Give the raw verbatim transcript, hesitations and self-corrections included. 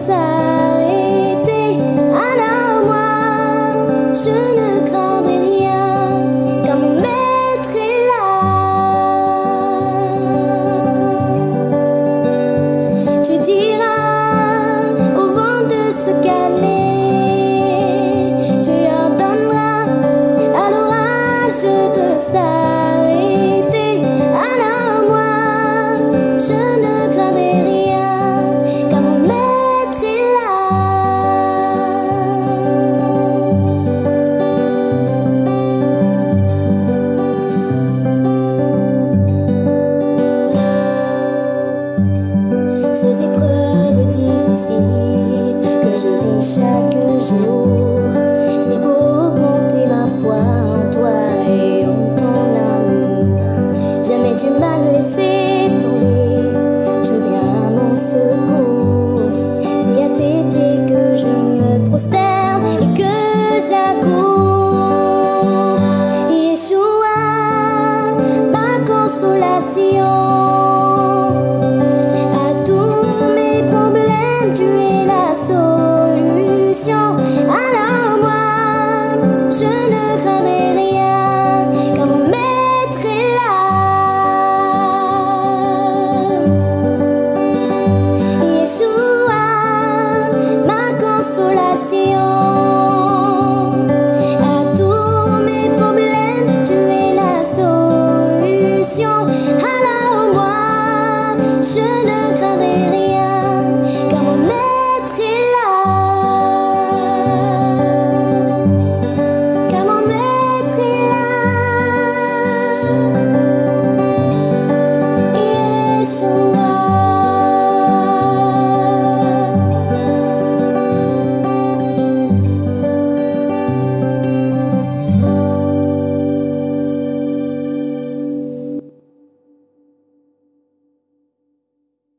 inside.